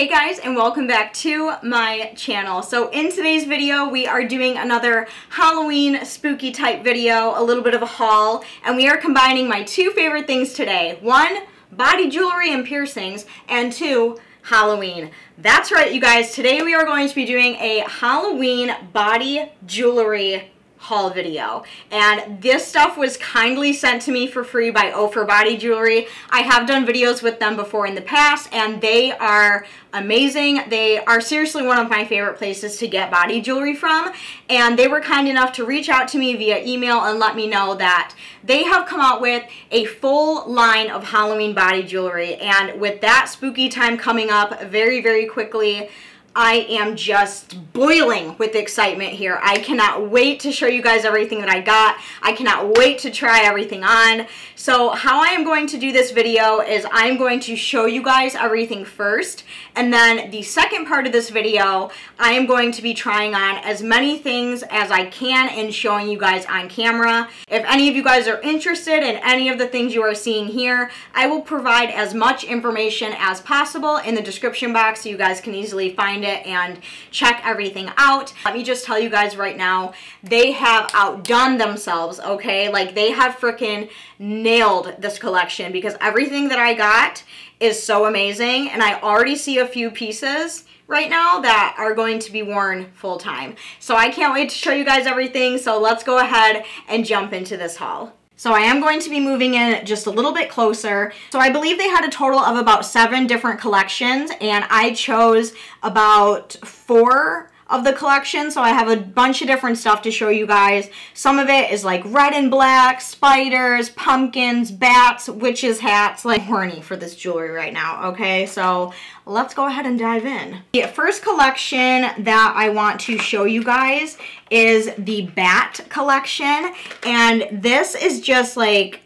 Hey guys, and welcome back to my channel. So in today's video we are doing another Halloween spooky type video, a little bit of a haul, and we are combining my two favorite things today. One, body jewelry and piercings, and two, Halloween. That's right you guys, today we are going to be doing a Halloween body jewelry haul video, and this stuff was kindly sent to me for free by Oufer Body Jewelry. I have done videos with them before in the past and they are amazing. They are seriously one of my favorite places to get body jewelry from, and they were kind enough to reach out to me via email and let me know that they have come out with a full line of Halloween body jewelry, and with that spooky time coming up very, very quickly, I am just boiling with excitement here. I cannot wait to show you guys everything that I got. I cannot wait to try everything on. So how I am going to do this video is I'm going to show you guys everything first, and then the second part of this video, I am going to be trying on as many things as I can and showing you guys on camera. If any of you guys are interested in any of the things you are seeing here, I will provide as much information as possible in the description box so you guys can easily find it and check everything out. Let me just tell you guys right now, they have outdone themselves, okay? Like, they have freaking nailed this collection because everything that I got is so amazing, and I already see a few pieces right now that are going to be worn full time. So I can't wait to show you guys everything, so let's go ahead and jump into this haul. So I am going to be moving in just a little bit closer. So I believe they had a total of about 7 different collections, and I chose about 4 of the collection. So I have a bunch of different stuff to show you guys. Some of it is like red and black, spiders, pumpkins, bats, witches hats. Like, horny for this jewelry right now, okay? So let's go ahead and dive in. The first collection that I want to show you guys is the bat collection, and this is just like,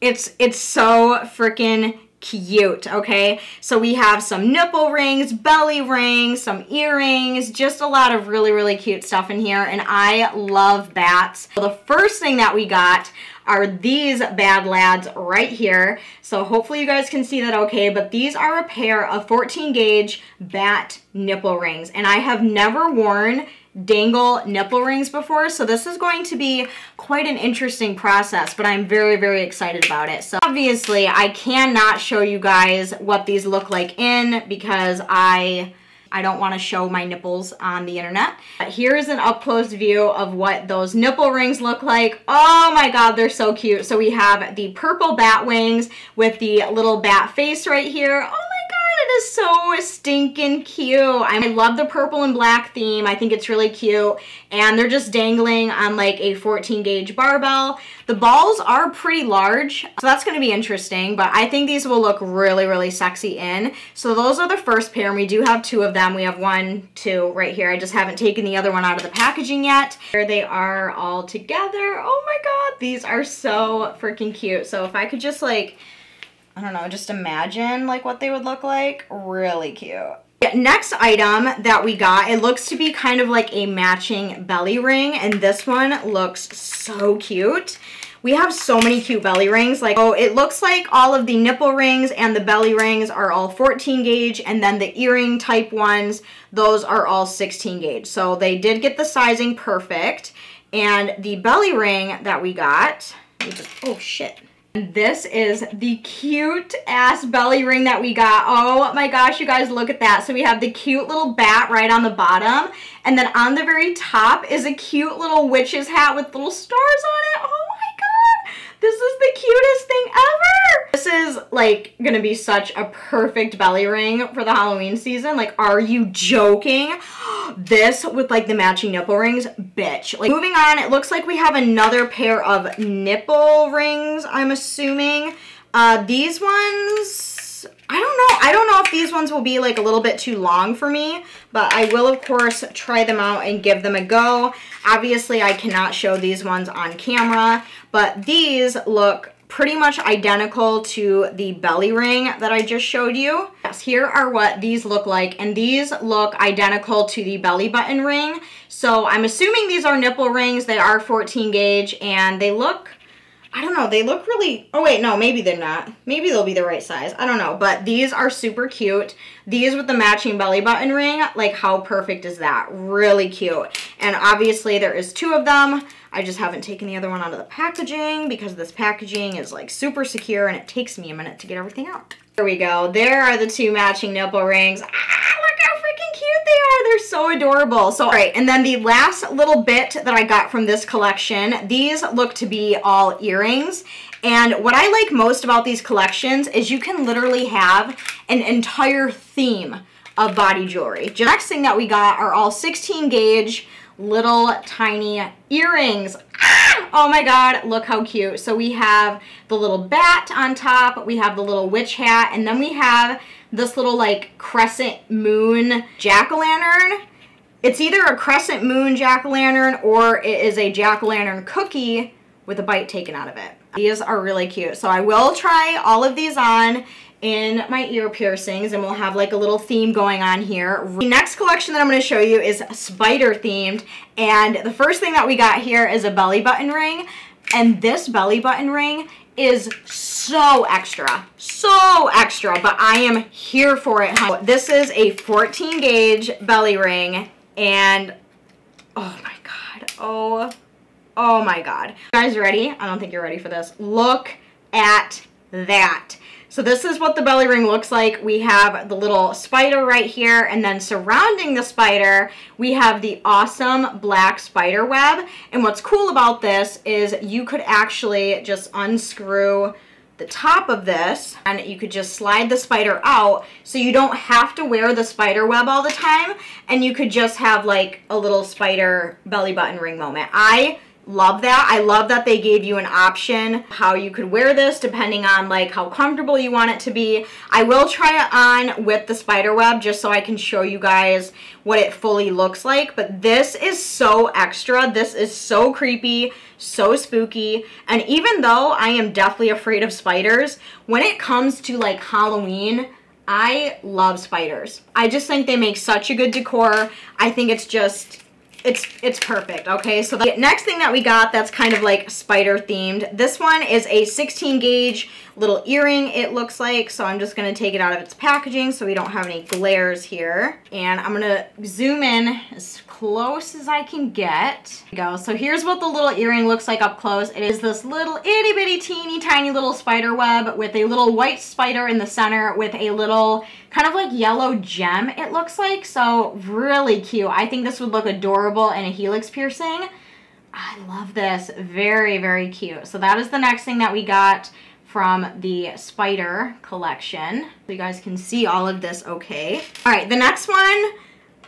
it's so freaking cute, okay? So we have some nipple rings, belly rings, some earrings, just a lot of really cute stuff in here, and I love bats. So the first thing that we got are these bad lads right here. So hopefully you guys can see that okay, but these are a pair of 14 gauge bat nipple rings, and I have never worn dangle nipple rings before, so this is going to be quite an interesting process, but I'm very excited about it. So obviously I cannot show you guys what these look like in, because I don't want to show my nipples on the internet. But here is an up-close view of what those nipple rings look like. Oh my god, they're so cute. So we have the purple bat wings with the little bat face right here. Oh, is so stinking cute. I love the purple and black theme. I think it's really cute, and they're just dangling on like a 14 gauge barbell. The balls are pretty large, so that's going to be interesting, but I think these will look really sexy in. So those are the first pair, and we do have 2 of them. We have 1, 2 right here. I just haven't taken the other one out of the packaging yet. Here they are all together. Oh my god, these are so freaking cute. So if I could just, like, I don't know, just imagine like what they would look like. Really cute. Next item that we got, it looks to be kind of like a matching belly ring, and this one looks so cute. We have so many cute belly rings. Like, oh, it looks like all of the nipple rings and the belly rings are all 14 gauge, and then the earring type ones, those are all 16 gauge. So they did get the sizing perfect. And the belly ring that we got, oh shit. This is the cute ass belly ring that we got. Oh my gosh, you guys, look at that. So we have the cute little bat right on the bottom, and then on the very top is a cute little witch's hat with little stars on it. Oh my god, this is the cutest thing ever. This is like gonna be such a perfect belly ring for the Halloween season. Like, are you joking? This with like the matching nipple rings, bitch. Like, moving on, it looks like we have another pair of nipple rings, I'm assuming. These ones, I don't know if these ones will be like a little bit too long for me, but I will of course try them out and give them a go. Obviously I cannot show these ones on camera, but these look pretty much identical to the belly ring that I just showed you. Yes, here are what these look like, and these look identical to the belly button ring. So I'm assuming these are nipple rings. They are 14 gauge, and they look I don't know, they look really, oh wait, no, maybe they're not. Maybe they'll be the right size, I don't know. But these are super cute. These with the matching belly button ring, like how perfect is that? Really cute. And obviously there is 2 of them. I just haven't taken the other one out of the packaging because this packaging is like super secure and it takes me a minute to get everything out. There we go, there are the 2 matching nipple rings. They're so adorable. So, all right, and then the last little bit that I got from this collection, these look to be all earrings. And what I like most about these collections is you can literally have an entire theme of body jewelry. The next thing that we got are all 16 gauge little tiny earrings. Oh my god, look how cute. So we have the little bat on top, we have the little witch hat, and then we have this little like crescent moon jack-o'-lantern. It's either a crescent moon jack-o'-lantern or it is a jack-o'-lantern cookie with a bite taken out of it. These are really cute. So I will try all of these on in my ear piercings and we'll have like a little theme going on here. The next collection that I'm going to show you is spider themed, and the first thing that we got here is a belly button ring, and this belly button ring is so extra, but I am here for it, honey. This is a 14 gauge belly ring, and oh my god, oh my god. You guys ready? I don't think you're ready for this. Look at that. So this is what the belly ring looks like. We have the little spider right here, and then surrounding the spider, we have the awesome black spider web. And what's cool about this is you could actually just unscrew the top of this and you could just slide the spider out, so you don't have to wear the spider web all the time, and you could just have like a little spider belly button ring moment. I love that. I love that they gave you an option how you could wear this depending on like how comfortable you want it to be. I will try it on with the spider web just so I can show you guys what it fully looks like, but this is so extra. This is so creepy, so spooky. And even though I am deathly afraid of spiders, when it comes to like Halloween, I love spiders. I just think they make such a good decor. I think it's just it's perfect. Okay, so the next thing that we got that's kind of like spider themed, this one is a 16 gauge little earring, it looks like. So I'm just going to take it out of its packaging so we don't have any glares here, and I'm going to zoom in as close as I can get. There we go. So here's what the little earring looks like up close. It is this little itty bitty teeny tiny little spider web with a little white spider in the center with a little kind of like yellow gem, it looks like. So really cute. I think this would look adorable in a helix piercing. I love this. Very, very cute. So that is the next thing that we got from the spider collection. So you guys can see all of this okay. All right, the next one,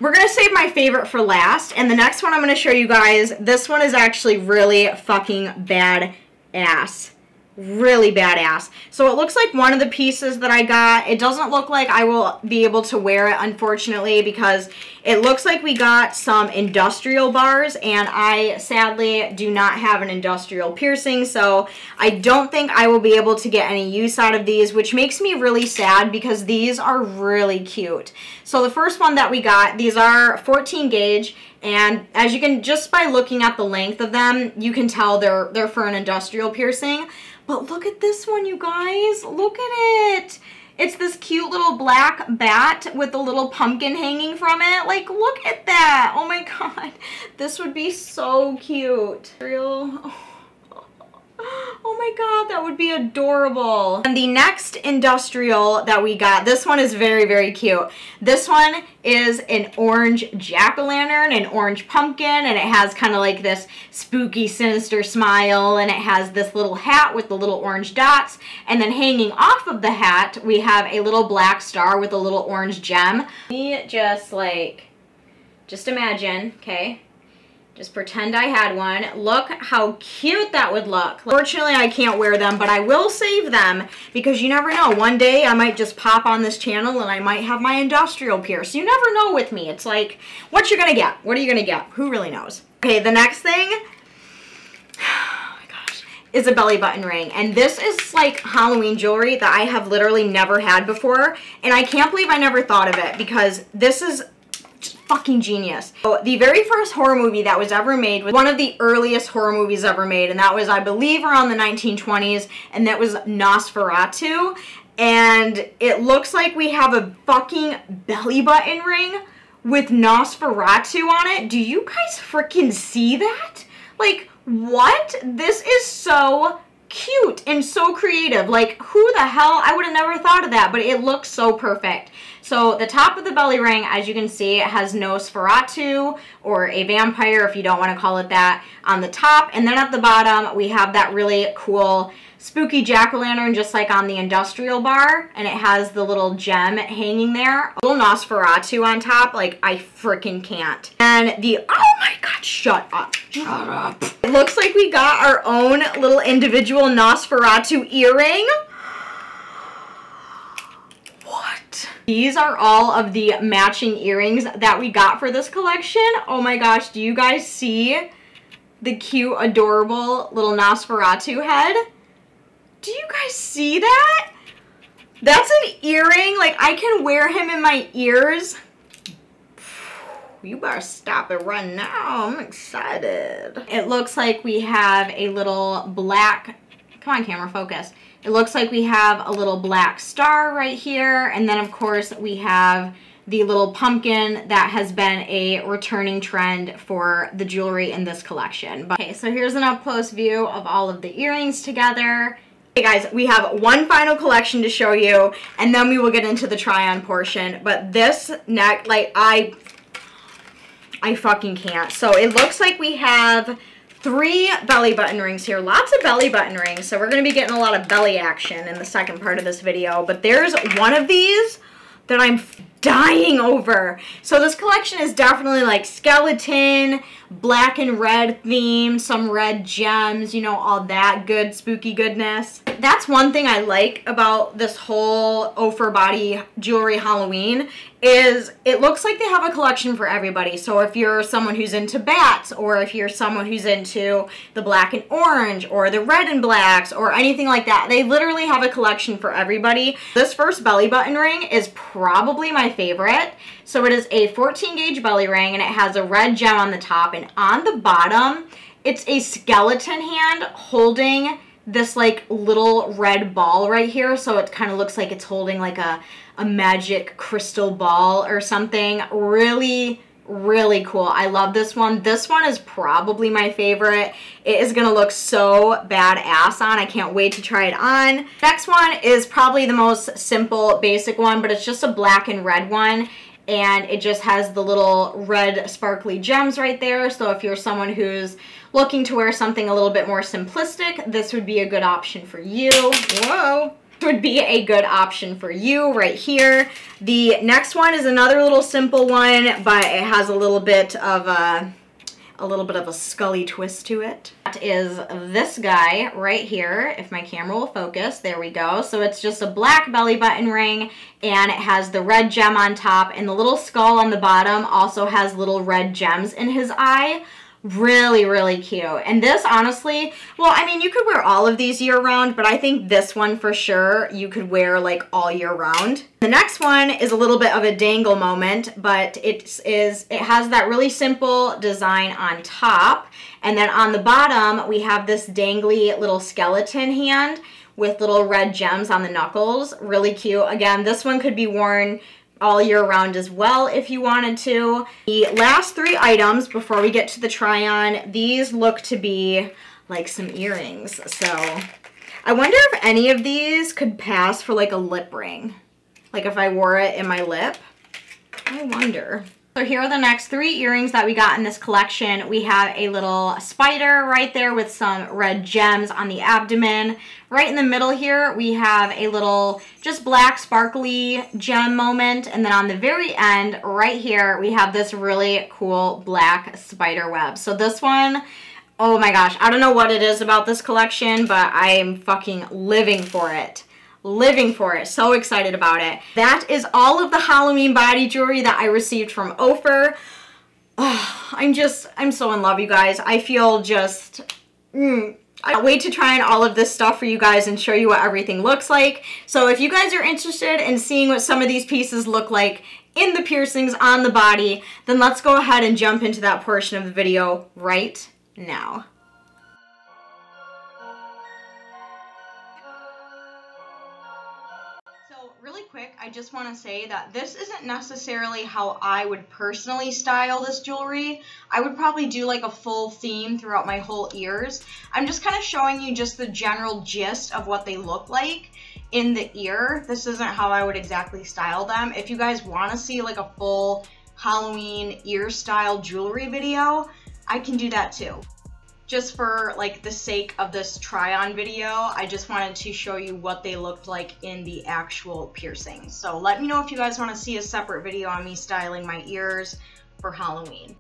we're gonna save my favorite for last. And the next one I'm gonna show you guys, this one is actually really fucking badass. Really badass. So it looks like one of the pieces that I got. It doesn't look like I will be able to wear it, unfortunately, because it looks like we got some industrial bars, and I sadly do not have an industrial piercing, so I don't think I will be able to get any use out of these, which makes me really sad because these are really cute. So the first one that we got, these are 14 gauge. And as you can, just by looking at the length of them, you can tell they're for an industrial piercing. But look at this one, you guys. Look at it. It's this cute little black bat with a little pumpkin hanging from it. Like, look at that. Oh my god. This would be so cute. Real. Oh my god, that would be adorable. And the next industrial that we got, this one is very, very cute. This one is an orange jack-o'-lantern, an orange pumpkin, and it has kind of like this spooky, sinister smile, and it has this little hat with the little orange dots, and then hanging off of the hat, we have a little black star with a little orange gem. We just like, just imagine, okay? Just pretend I had one. Look how cute that would look. Fortunately, I can't wear them, but I will save them because you never know. One day I might just pop on this channel and I might have my industrial pierce. You never know with me. It's like, what you're gonna get? What are you gonna get? Who really knows? Okay, the next thing, oh my gosh, is a belly button ring. And this is like Halloween jewelry that I have literally never had before. And I can't believe I never thought of it because this is fucking genius. So the very first horror movie that was ever made was one of the earliest horror movies ever made, and that was, I believe, around the 1920s, and that was Nosferatu. And it looks like we have a fucking belly button ring with Nosferatu on it. Do you guys freaking see that? Like, what? This is so cute and so creative. Like, who the hell? I would have never thought of that, but it looks so perfect. So the top of the belly ring, as you can see, it has Nosferatu, or a vampire if you don't want to call it that, on the top. And then at the bottom, we have that really cool spooky jack-o'-lantern, just like on the industrial bar, and it has the little gem hanging there. A little Nosferatu on top. Like, I freaking can't. And the, oh my god, shut up. Shut up. It looks like we got our own little individual Nosferatu earring. What? These are all of the matching earrings that we got for this collection. Oh my gosh, do you guys see the cute, adorable little Nosferatu head? Do you guys see that? That's an earring. Like, I can wear him in my ears. You better stop it right now. I'm excited. It looks like we have a little black, come on camera, focus. It looks like we have a little black star right here. And then of course we have the little pumpkin that has been a returning trend for the jewelry in this collection. But, okay, so here's an up close view of all of the earrings together. Hey guys, we have one final collection to show you, and then we will get into the try-on portion. But this neck, like, I fucking can't. So it looks like we have 3 belly button rings here. Lots of belly button rings. So we're going to be getting a lot of belly action in the second part of this video. But there's one of these that I'm dying over. So this collection is definitely like skeleton, black and red theme, some red gems, you know, all that good spooky goodness. That's one thing I like about this whole Oufer Body Jewelry Halloween is it looks like they have a collection for everybody. So if you're someone who's into bats, or if you're someone who's into the black and orange, or the red and blacks, or anything like that, they literally have a collection for everybody. This first belly button ring is probably my favorite. So it is a 14 gauge belly ring, and it has a red gem on the top, and on the bottom it's a skeleton hand holding this like little red ball right here. So it kind of looks like it's holding like a magic crystal ball or something. Really cool. I love this one. This one is probably my favorite. It is gonna look so badass on. I can't wait to try it on. Next one is probably the most simple, basic one, but it's just a black and red one, and it just has the little red sparkly gems right there. So if you're someone who's looking to wear something a little bit more simplistic, this would be a good option for you. Whoa. Would be a good option for you right here. The next one is another little simple one, but it has a little bit of a Scully twist to it. That is this guy right here, if my camera will focus. There we go. So it's just a black belly button ring, and it has the red gem on top, and the little skull on the bottom also has little red gems in his eye. Really cute. And this, honestly, well, I mean, you could wear all of these year round, but I think this one for sure you could wear like all year round. The next one is a little bit of a dangle moment, but it has that really simple design on top, and then on the bottom we have this dangly little skeleton hand with little red gems on the knuckles. Really cute. Again, this one could be worn all year round as well if you wanted to. The last 3 items before we get to the try on, these look to be like some earrings. So I wonder if any of these could pass for like a lip ring. Like if I wore it in my lip, I wonder. So here are the next 3 earrings that we got in this collection. We have a little spider right there with some red gems on the abdomen. Right in the middle here, we have a little just black sparkly gem moment. And then on the very end right here, we have this really cool black spider web. So this one, oh my gosh, I don't know what it is about this collection, but I am fucking living for it. Living for it. So excited about it. That is all of the Halloween body jewelry that I received from Oufer. Oh, I'm so in love, you guys. I feel just, I can't wait to try on all of this stuff for you guys and show you what everything looks like. So if you guys are interested in seeing what some of these pieces look like in the piercings on the body, then let's go ahead and jump into that portion of the video right now. Really quick, I just want to say that this isn't necessarily how I would personally style this jewelry. I would probably do like a full theme throughout my whole ears. I'm just kind of showing you just the general gist of what they look like in the ear. This isn't how I would exactly style them. If you guys want to see like a full Halloween ear style jewelry video, I can do that too. Just for like the sake of this try-on video, I just wanted to show you what they looked like in the actual piercings. So let me know if you guys want to see a separate video on me styling my ears for Halloween.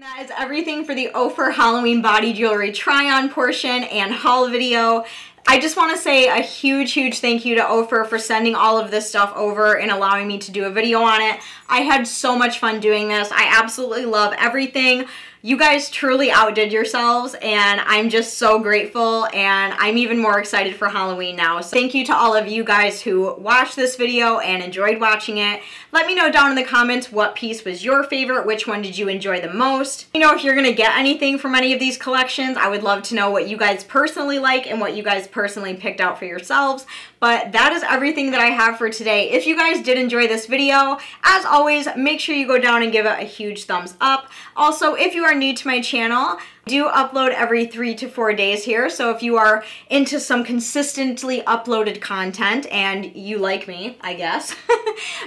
That is everything for the Oufer Halloween Body Jewelry try-on portion and haul video. I just want to say a huge thank you to Oufer for sending all of this stuff over and allowing me to do a video on it. I had so much fun doing this. I absolutely love everything. You guys truly outdid yourselves, and I'm just so grateful, and I'm even more excited for Halloween now. So thank you to all of you guys who watched this video and enjoyed watching it. Let me know down in the comments what piece was your favorite, which one did you enjoy the most. You know, if you're gonna get anything from any of these collections, I would love to know what you guys personally like and what you guys personally picked out for yourselves. But that is everything that I have for today. If you guys did enjoy this video, as always, make sure you go down and give it a huge thumbs up. Also, if you are new to my channel, I do upload every 3 to 4 days here. So if you are into some consistently uploaded content and you like me, I guess,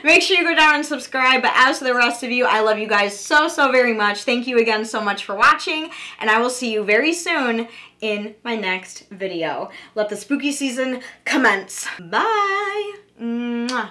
make sure you go down and subscribe. But as for the rest of you, I love you guys so very much. Thank you again so much for watching, and I will see you very soon in my next video. Let the spooky season commence. Bye. Mwah.